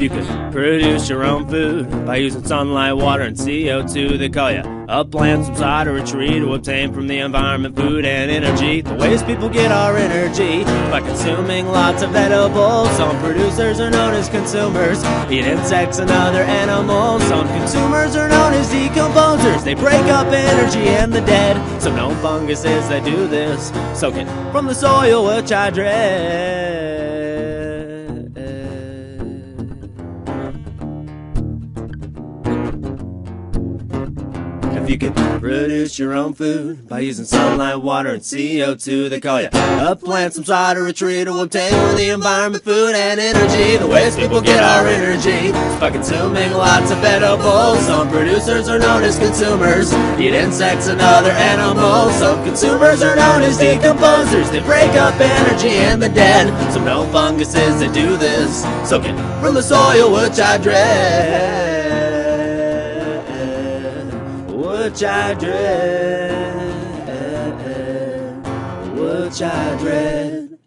You can produce your own food by using sunlight, water, and CO2. They call you a plant, some sod, or a tree to obtain from the environment food and energy. The ways people get our energy by consuming lots of edibles. Some producers are known as consumers, eat insects and other animals. Some consumers are known as decomposers. They break up energy and the dead. Some known funguses that do this, soak it from the soil, which I dread. You can produce your own food by using sunlight, water, and CO2. They call you a plant, some sod, or a tree to obtain from the environment food and energy. The ways people get our energy is by consuming lots of edibles. Some producers are known as consumers, eat insects and other animals. Some consumers are known as decomposers. They break up energy and the dead. Some known funguses that do this, soaking from the soil, which I dread. Which I dread, which I dread.